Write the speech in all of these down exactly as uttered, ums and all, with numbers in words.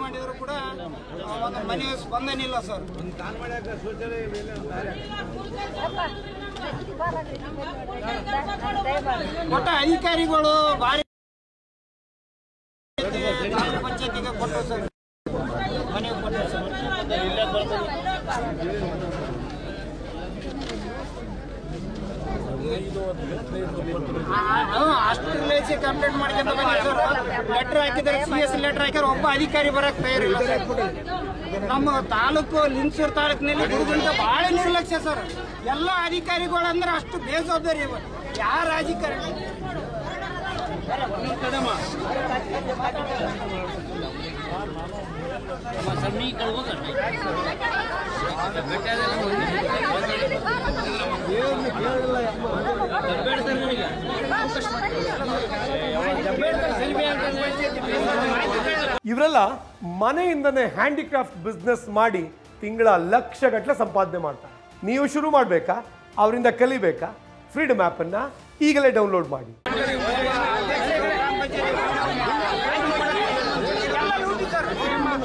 Meeting ಮಾಡಿದ್ರು ಕೂಡ ಒಂದು ಮನೆ ಸ್ಪಂದನೆ ಇಲ್ಲ ಸರ್. ಒಟ್ಟ ಅಧಿಕಾರಿಗಳು ಬಾರಿ ತಾಲೂಕು ಪಂಚಾಯತಿಗೆ ಕೊಟ್ಟರು ಸರ್, ಮನೆಗೆ ಕೊಟ್ಟರು ಸರ್. ಅಷ್ಟೇ ಕಂಪ್ಲೇಂಟ್ ಮಾಡ್ಕೊಂತ ಲೆಟರ್ ಹಾಕಿದ್ರೆ ಸಿ ಎಸ್ ಲೆಟರ್ ಹಾಕಿದ್ರೆ ಒಬ್ಬ ಅಧಿಕಾರಿ ಬರಕ್ ತಯಾರಿಲ್ಲ. ನಮ್ಮ ತಾಲೂಕು ಲಿಂಗಸೂರು ತಾಲೂಕಿನಲ್ಲಿ ದುರ್ಗದಿಂದ ಬಹಳ ನಿರ್ಲಕ್ಷ್ಯ ಸರ್. ಎಲ್ಲ ಅಧಿಕಾರಿಗಳಂದ್ರೆ ಅಷ್ಟು ಬೇಜವಾಬ್ದಾರಿ. ಯಾರ ಅಧಿಕಾರಿ ಇವರೆಲ್ಲ ಮನೆಯಿಂದನೇ ಹ್ಯಾಂಡಿಕ್ರಾಫ್ಟ್ ಬಿಸ್ನೆಸ್ ಮಾಡಿ ತಿಂಗಳ ಲಕ್ಷ ಗಟ್ಟಲೆ ಸಂಪಾದನೆ ಮಾಡ್ತಾರೆ. ನೀವು ಶುರು ಮಾಡಬೇಕಾ, ಅವರಿಂದ ಕಲಿಬೇಕಾ? ಫ್ರೀಡಮ್ ಆ್ಯಪ್ ಅನ್ನ ಈಗಲೇ ಡೌನ್ಲೋಡ್ ಮಾಡಿ.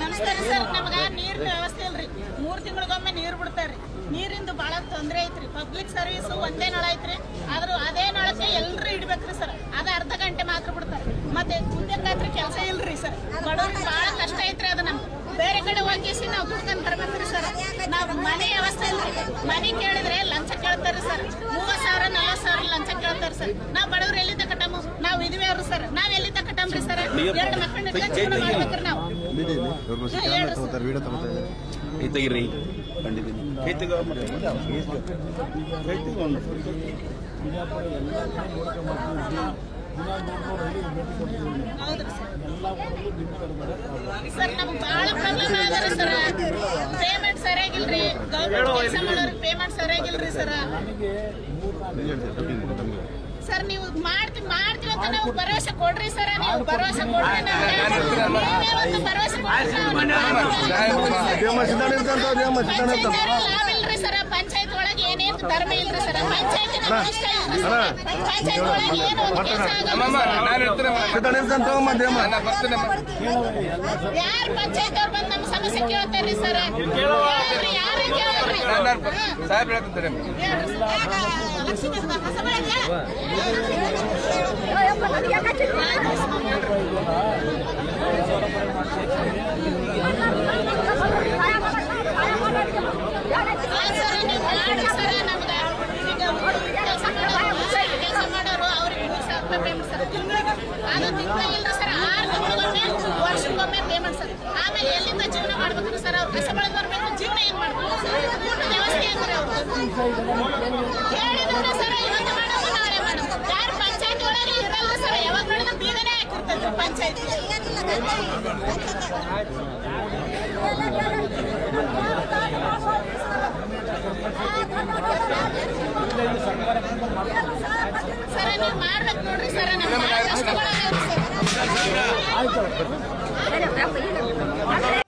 ನಮಸ್ಕಾರ ಸರ್, ನಮಗ ನೀರಿನ ವ್ಯವಸ್ಥೆ ಇಲ್ರಿ. ಮೂರ್ ತಿಂಗಳಿಗೊಮ್ಮೆ ನೀರ್ ಬಿಡ್ತಾರ್ರಿ. ನೀರಿಂದು ಬಹಳ ತೊಂದರೆ ಐತ್ರಿ. ಪಬ್ಲಿಕ್ ಸರ್ವಿಸ್ ಒಂದೇ ನಳ ಐತ್ರಿ, ಆದ್ರೂ ಅದೇ ನಳಕ್ಕೆ ಎಲ್ರು ಇಡ್ಬೇಕ್ರಿ ಸರ್. ಅದ ಅರ್ಧ ಗಂಟೆ ಮಾತ್ರ ಬಿಡ್ತಾರೆ. ಮತ್ತೆ ಮುಂದೆ ರಾತ್ರಿ ಕೆಲಸ ಇಲ್ರಿ ಸರ್. ಬಡವ್ರಿಗೆ ಬಹಳ ಕಷ್ಟ ಐತ್ರಿ. ಅದ ನಮ್ಗೆ ಬೇರೆ ಕಡೆ ಹೋಗಿಸಿ ನಾವು ದುಡ್ಕೊಂಡ್ ಬರ್ಬೇಕ್ರಿ ಸರ್. ನಾವು ಮನೆ ವ್ಯವಸ್ಥೆ ಇಲ್ರಿ. ಮನೆ ಕೇಳಿದ್ರೆ ಲಂಚ ಕೇಳ್ತಾರ ಸರ್. ಮೂವತ್ ಸಾವಿರ ನಲವತ್ ಸಾವಿರ ಲಂಚ ಕೇಳ್ತಾರ ಸರ್. ನಾವ್ ಬಡವ್ರು ಎಲ್ಲಿದ್ದ ಕಟ್ಟಮು? ನಾವು ಇದ್ವಿ ಅವ್ರು ಸರ್. ನಾವ್ ಎಲ್ಲಿದ್ದ ಕಟ್ಟಮ್ರಿ ಸರ್? ಎರಡು ಮಕ್ಕಳನ್ನ ಜೀವನ ಮಾಡ್ಬೇಕ್ರಿ ನಾವು. ಸರ್ ನಮ್ಗೆ ಬಹಳ ಪ್ರಾಬ್ಲಮ್ ಆದ್ರೆ ಸರ್. ಪೇಮೆಂಟ್ ಸರಿಯಾಗಿಲ್ರಿ. ಗೌರ್ಮೆಂಟ್ ಕೆಲಸ ಮಾಡೋರಿಗೆ ಪೇಮೆಂಟ್ ಸರಿಯಾಗಿಲ್ರಿ ಸರ್. ಸರ್ ನೀವು ಮಾಡ್ತೀವಿ ಮಾಡ್ತೀವಿ ಅಂತ ನಾವು ಭರವಸೆ ಕೊಡ್ರಿ ಸರ್. ನೀವು ಭರವಸೆ ಕೊಡ್ರಿ ನಮ್ಗೆ. ಭರವಸೆ ಕೊಡ್ರಿ ಸರ್. ಪಂಚಾಯತ್ ಒಳಗೆ ಏನೇನು ಧರ್ಮ ಇಲ್ರಿ ಸರ್. ಪಂಚಾಯತ್ ಪಂಚಾಯತ್ ಒಳಗೆ ಏನು ಯಾರು ಪಂಚಾಯತ್ ಅವ್ರು ಬಂದು ನಮ್ಮ ಸಮಸ್ಯೆ ಕೇಳ್ತಾರ್ರಿ ಸರ್? ಯಾರು ಕೇಳ್ರಿ?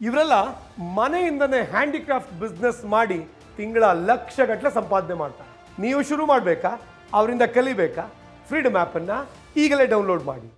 ಇವರೆಲ್ಲ ಮನೆಯಿಂದನೇ ಹ್ಯಾಂಡಿಕ್ರಾಫ್ಟ್ ಬಿಸ್ನೆಸ್ ಮಾಡಿ ತಿಂಗಳ ಲಕ್ಷ ಗಟ್ಟಲೆ ಸಂಪಾದನೆ ಮಾಡ್ತಾರೆ. ನೀವು ಶುರು ಮಾಡಬೇಕಾ, ಅವರಿಂದ ಕಲಿಬೇಕಾ? ಫ್ರೀಡಮ್ ಆ್ಯಪ್ ಅನ್ನ ಈಗಲೇ ಡೌನ್ಲೋಡ್ ಮಾಡಿ.